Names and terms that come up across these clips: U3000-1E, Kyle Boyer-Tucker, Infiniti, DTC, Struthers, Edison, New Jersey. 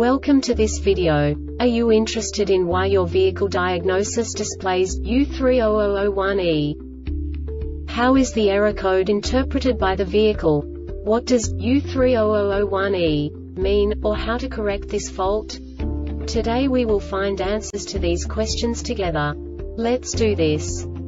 Welcome to this video. Are you interested in why your vehicle diagnosis displays U3000-1E? How is the error code interpreted by the vehicle? What does U3000-1E mean, or how to correct this fault? Today we will find answers to these questions together. Let's do this.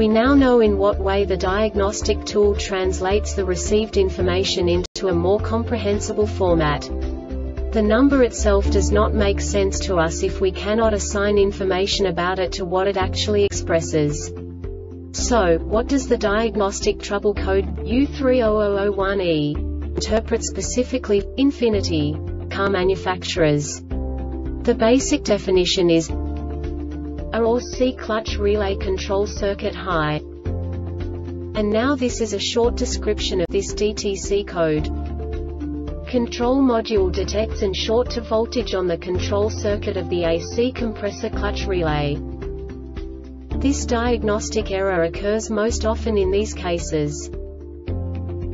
We now know in what way the diagnostic tool translates the received information into a more comprehensible format. The number itself does not make sense to us if we cannot assign information about it to what it actually expresses. So, what does the diagnostic trouble code U3000-1E interpret specifically, Infiniti, car manufacturers? The basic definition is or C clutch relay control circuit high. And now this is a short description of this DTC code. Control module detects an short to voltage on the control circuit of the AC compressor clutch relay. This diagnostic error occurs most often in these cases.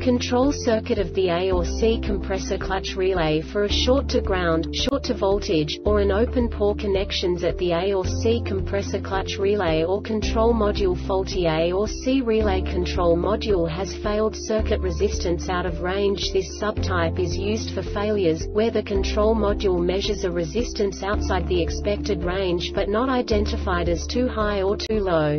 Control circuit of the A or C compressor clutch relay for a short to ground, short to voltage, or an open poor connections at the A or C compressor clutch relay or control module faulty. A or C relay control module has failed circuit resistance out of range. This subtype is used for failures where the control module measures a resistance outside the expected range but not identified as too high or too low.